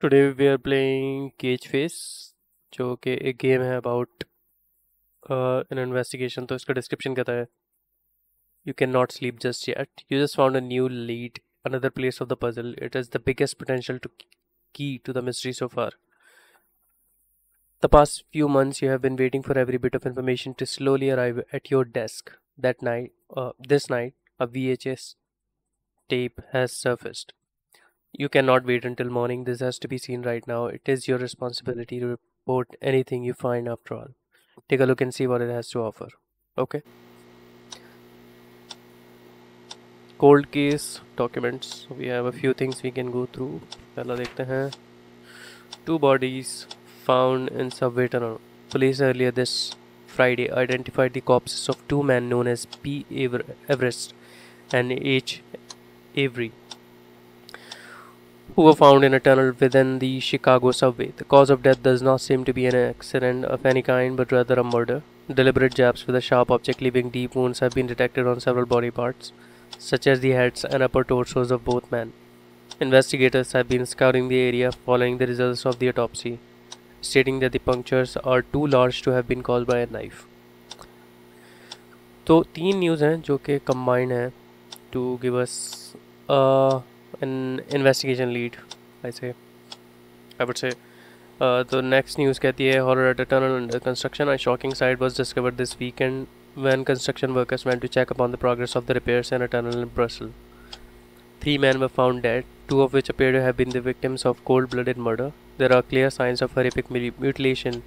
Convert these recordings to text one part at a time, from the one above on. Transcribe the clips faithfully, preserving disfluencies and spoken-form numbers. Today we are playing कैगफेयर्स, जो कि एक गेम है अबाउट एन इन्वेस्टिगेशन। तो इसका डिस्क्रिप्शन कहता है, you can not sleep just yet, you just found a new lead, another place of the puzzle, it is the biggest potential to key to the mystery so far. The past few months you have been waiting for every bit of information to slowly arrive at your desk. That night this night a V H S tape has surfaced. You cannot wait until morning. This has to be seen right now. It is your responsibility to report anything you find after all. Take a look and see what it has to offer. Okay. Cold case documents. We have a few things we can go through. पहला देखते हैं. Two bodies found in subway tunnel. Police earlier this Friday identified the corpses of two men known as P. Everest and H. Avery, who were found in a tunnel within the Chicago subway. The cause of death does not seem to be an accident of any kind, but rather a murder. Deliberate jabs with a sharp object leaving deep wounds have been detected on several body parts, such as the heads and upper torsos of both men. Investigators have been scouring the area following the results of the autopsy, stating that the punctures are too large to have been caused by a knife. तो तीन news हैं जो कि combined हैं to give us uh, an investigation lead, I say. I would say. Uh, the next news कहती है, horror at a tunnel under construction. A shocking sight was discovered this weekend when construction workers went to check upon the progress of the repairs in a tunnel in Brussels. Three men were found dead, two of which appear to have been the victims of cold-blooded murder. There are clear signs of horrific mutilation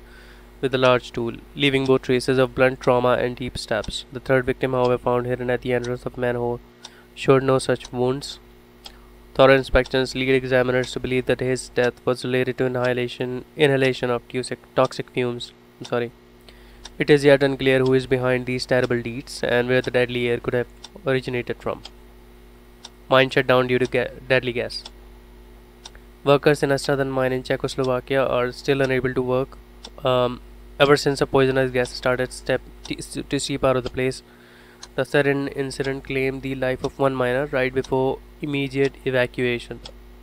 with a large tool, leaving both traces of blunt trauma and deep stabs. The third victim, however, found hidden at the entrance of manhole, showed no such wounds. Thorough inspections lead examiners to believe that his death was related to inhalation inhalation of toxic fumes. I'm sorry. It is yet unclear who is behind these terrible deeds and where the deadly air could have originated from. Mine shut down due to ga deadly gas. Workers in a southern mine in Czechoslovakia are still unable to work um, ever since a poisonous gas started step to seep out of the place. The sudden incident claimed the life of one miner right before immediate evacuation.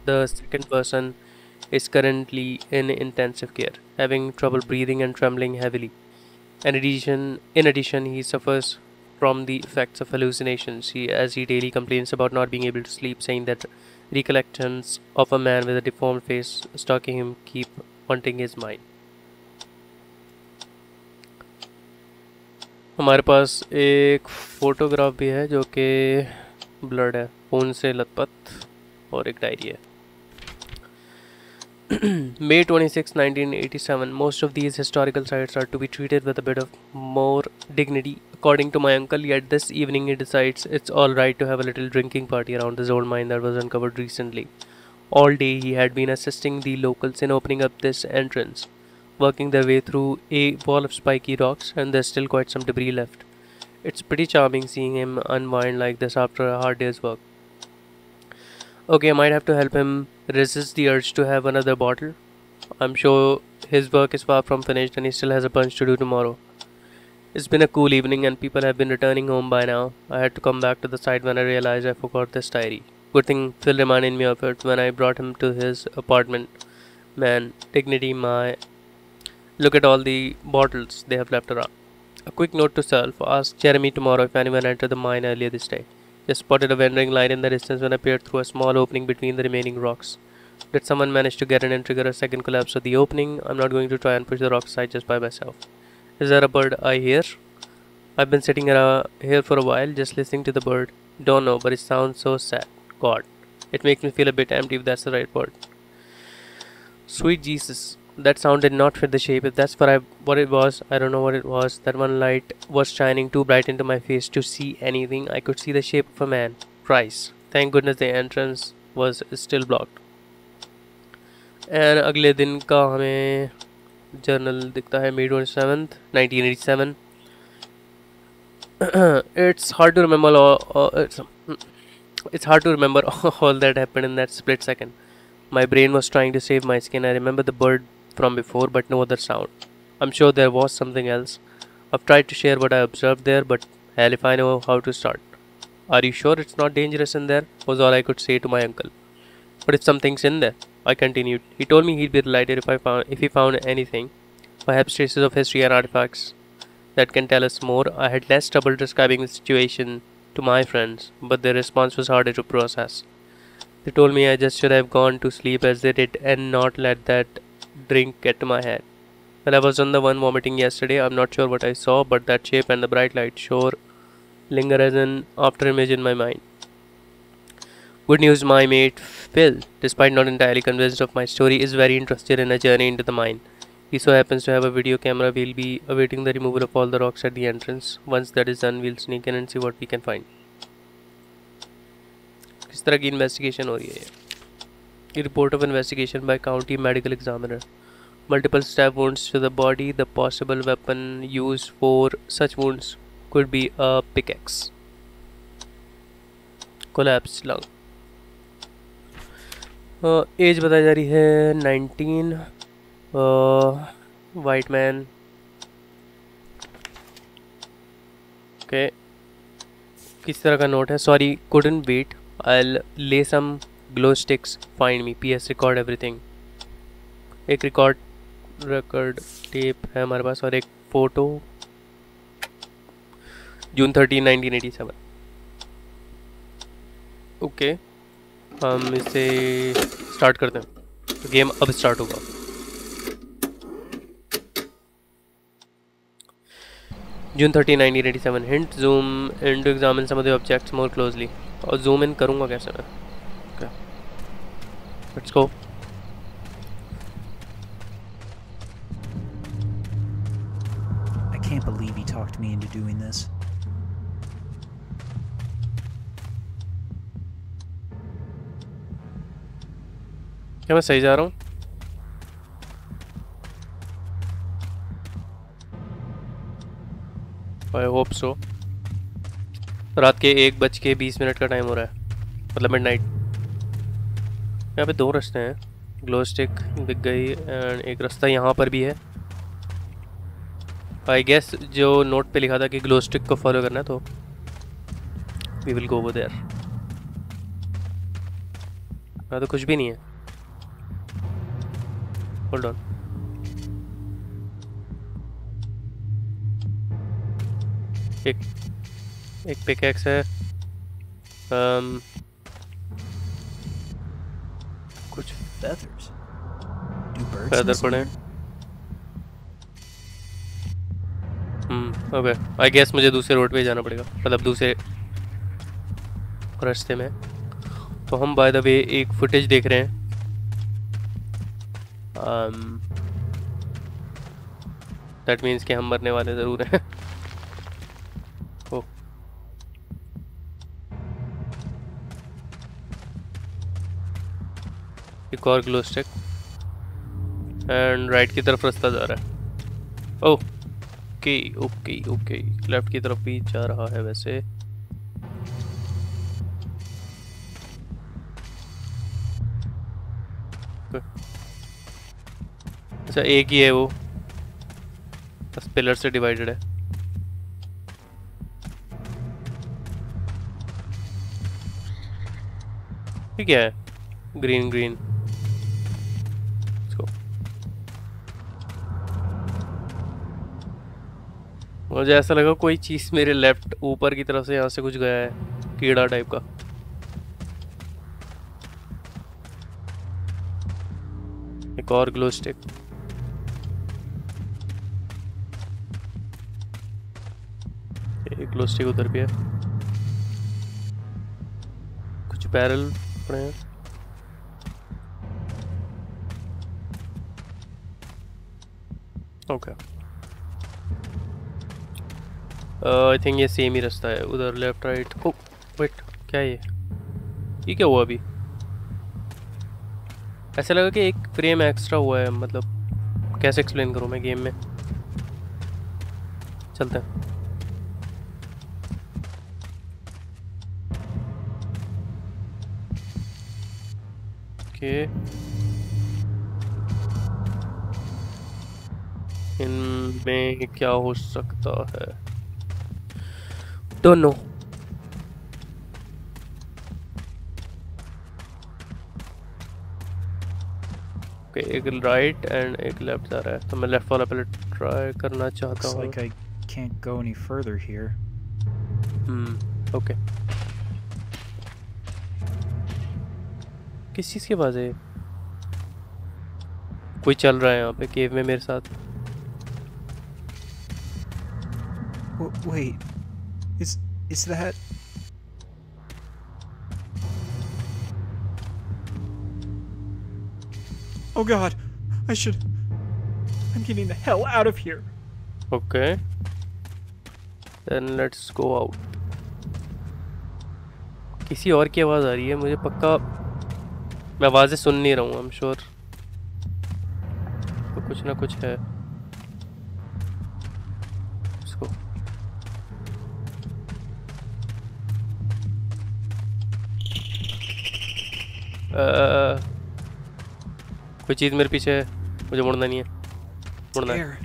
The second person is currently in intensive care, having trouble breathing and trembling heavily. In addition, in addition, he suffers from the effects of hallucinations, he, as he daily complains about not being able to sleep, saying that recollections of a man with a deformed face stalking him keep haunting his mind. हमारे पास एक photograph भी है जो कि blood है, खून से लथपथ, और एक डायरी है। May twenty-sixth nineteen eighty-seven. Most of these historical sites are to be treated with a bit of more dignity, according to my uncle. Yet this evening he decides it's all right to have a little drinking party around this old mine that was uncovered recently. All day he had been assisting the locals in opening up this entrance, working their way through a wall of spiky rocks, and there's still quite some debris left. It's pretty charming seeing him unwind like this after a hard day's work. Okay, I might have to help him resist the urge to have another bottle. I'm sure his work is far from finished and he still has a bunch to do tomorrow. It's been a cool evening and people have been returning home by now. I had to come back to the site when I realized I forgot this diary. Good thing Phil reminded me of it when I brought him to his apartment. Man, dignity, my... Look at all the bottles they have left around. A quick note to self, ask Jeremy tomorrow if anyone entered the mine earlier this day. Just spotted a wandering light in the distance when I peered through a small opening between the remaining rocks. Did someone manage to get in and trigger a second collapse of the opening? I'm not going to try and push the rock aside just by myself. Is there a bird I hear? I've been sitting here for a while, just listening to the bird. Don't know, but it sounds so sad. God. It makes me feel a bit empty, if that's the right word. Sweet Jesus. That sound did not fit the shape. If that's what, I, what it was, I don't know what it was. That one light was shining too bright into my face to see anything. I could see the shape of a man. Price. Thank goodness the entrance was still blocked. And अगले दिन का हमें journal दिखता है May twenty-seventh nineteen eighty-seven. It's hard to remember all. all it's, it's hard to remember all that happened in that split second. My brain was trying to save my skin. I remember the bird from before, but no other sound. I'm sure there was something else. I've tried to share what I observed there, but hell if I know how to start. Are you sure it's not dangerous in there? Was all I could say to my uncle. What if something's in there? I continued. He told me he'd be delighted if I found if he found anything, perhaps traces of history and artifacts that can tell us more. I had less trouble describing the situation to my friends, but their response was harder to process. They told me I just should have gone to sleep as they did and not let that drink get to my head. Well, I wasn't the one vomiting yesterday. I'm not sure what I saw, but that shape and the bright light sure linger as an after image in my mind. Good news, my mate Phil, despite not entirely convinced of my story, is very interested in a journey into the mine. He so happens to have a video camera. We'll be awaiting the removal of all the rocks at the entrance. Once that is done, we'll sneak in and see what we can find. किस तरह की investigation हो रही है ये? Report of investigation by county medical examiner. Multiple stab wounds to the body. The possible weapon use for such wounds could be a pickaxe. Collapsed lung. Age uh, बताई जा रही है नाइनटीन. White man. ओके, किस तरह का note है? Sorry couldn't wait. I'll lay some glow sticks. Find me. P S record everything. एक record record tape है हमारे पास और एक photo. June thirteen nineteen eighty seven. Okay, हम इसे स्टार्ट करते हैं. तो गेम अब स्टार्ट होगा. June thirteen nineteen eighty seven. Hint, zoom in to examine some of the objects more closely. और जूम इन करूँगा कैसे मैं? okay. Let's go. I can't believe he talked me into doing this. क्या मैं सही जा रहा हूँ? I hope so. रात के एक बज के बीस मिनट का टाइम हो रहा है, मतलब मिड नाइट. यहाँ पे दो रास्ते हैं. ग्लो स्टिक दिख गई एंड एक रास्ता यहाँ पर भी है. आई गेस जो नोट पे लिखा था कि ग्लो स्टिक को फॉलो करना है, तो वी विल गो देयर. यहाँ तो कुछ भी नहीं है. Hold on. एक एक पिकैक्स है. um, कुछ feathers पड़े. हम्म, ओके. आई गेस मुझे दूसरे रोड पे जाना पड़ेगा, मतलब दूसरे रास्ते में. तो हम बाय द वे एक फुटेज देख रहे हैं. दैट um, मीन्स कि हम मरने वाले ज़रूर हैं. एक और ग्लो स्टिक एंड राइट की तरफ रास्ता जा रहा है. Okay okay okay. लेफ्ट की तरफ भी जा रहा है वैसे. अच्छा, एक ही है वो. बस पिलर से डिवाइडेड है. ठीक है. Green green. मुझे ऐसा लगा कोई चीज़ मेरे लेफ्ट ऊपर की तरफ से यहाँ से कुछ गया है, कीड़ा टाइप का. एक और ग्लो स्टिक. एक ग्लो स्टिक उधर भी है. कुछ बैरल पड़े हैं. ओके, आई थिंक ये सेम ही रास्ता है. उधर लेफ्ट राइट. ओ वेट, क्या ये ये क्या हुआ? अभी ऐसा लगा कि एक फ्रेम एक्स्ट्रा हुआ है. मतलब कैसे एक्सप्लेन करूँ मैं गेम में? चलते हैं. Okay okay. इनमें क्या हो सकता है? Don't know. ओके okay, एक राइट एंड एक लेफ्ट जा रहा है, तो मैं लेफ्ट वाला पहले ट्राई करना चाहता हूं। Like I can't go any further here. Hmm okay, किस चीज़ के पास है? कोई चल रहा है यहाँ पे केव में मेरे साथ। Wait, is is that? Oh God, I should. I'm getting the hell out of here. Okay. Then let's go out. किसी और की आवाज़ आ रही है मुझे पक्का। मैं आवाज़ें सुन नहीं रहा हूँ। I'm sure. तो कुछ ना कुछ है। इसको अ कोई चीज़ मेरे पीछे है, मुझे मुड़ना नहीं है, मुड़ना है।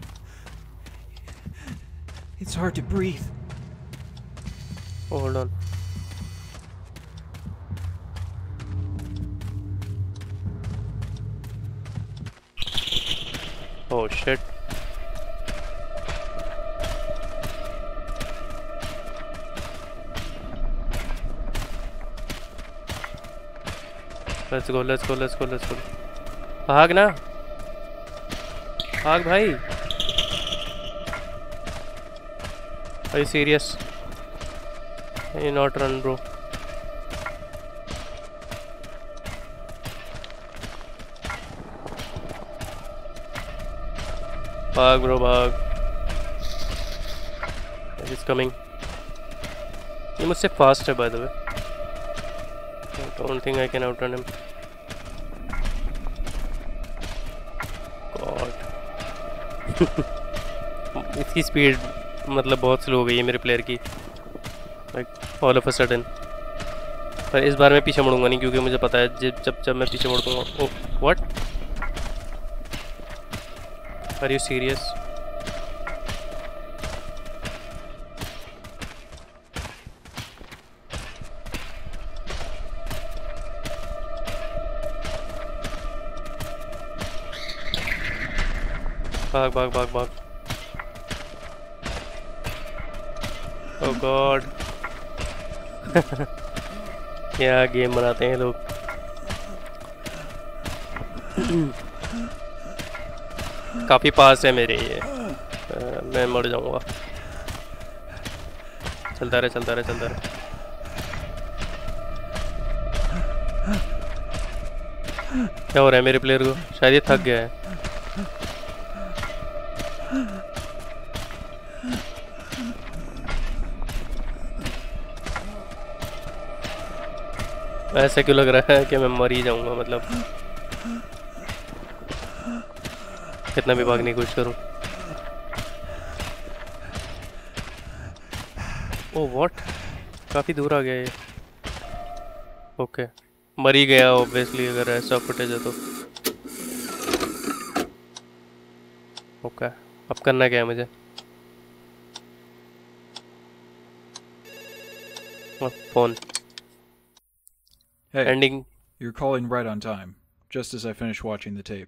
It's hard to breathe. Oh, hold on. Oh shit. Let's go, let's go, let's go, let's go. भाग ना, भाग भाई। Are you serious? You not run, bro. भाग bro, भाग। He's coming. ये मुझसे फास्ट है by the way. I don't think I can outrun him. इसकी स्पीड मतलब बहुत स्लो हो गई है मेरे प्लेयर की, like all of a sudden. पर इस बार मैं पीछे मुड़ूंगा नहीं क्योंकि मुझे पता है जब जब जब मैं पीछे मुड़ूंगा। Oh what, are you serious? भाग भाग भाग भाग। ओह गॉड। क्या गेम बनाते हैं लोग। काफ़ी पास है मेरे ये, आ, मैं मर जाऊंगा। चलता रहे चलता रहे चलता रहे। क्या हो रहा है मेरे प्लेयर को? शायद ये थक गया है। ऐसा क्यों लग रहा है कि मैं मर ही जाऊंगा, मतलब कितना भी भागने की कोशिश करूं। ओह व्हाट, काफ़ी दूर आ गया ये। ओके मर ही गया ऑब्वियसली, अगर ऐसा फुटेज है तो। ओके अब करना क्या है मुझे? Phone Hey, ending. You're calling right on time, just as I finish watching the tape.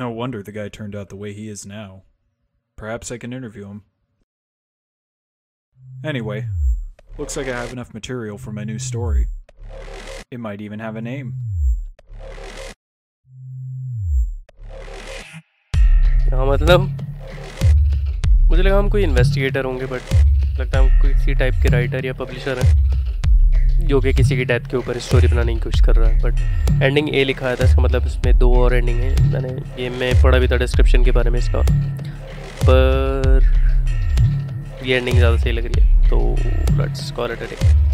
No wonder the guy turned out the way he is now. Perhaps I can interview him. Anyway, looks like I have enough material for my new story. It might even have a name. क्या मतलब? मुझे लगा हम कोई investigator होंगे, but लगता है हम किसी type के writer या publisher हैं, जो कि किसी की डेथ के ऊपर स्टोरी बनाने की कोशिश कर रहा है। बट एंडिंग ए लिखा था, इसका मतलब इसमें दो और एंडिंग है। मैंने ये मैं पढ़ा भी था डिस्क्रिप्शन के बारे में इसका, पर ये एंडिंग ज़्यादा सही लग रही है, तो let's call it a day.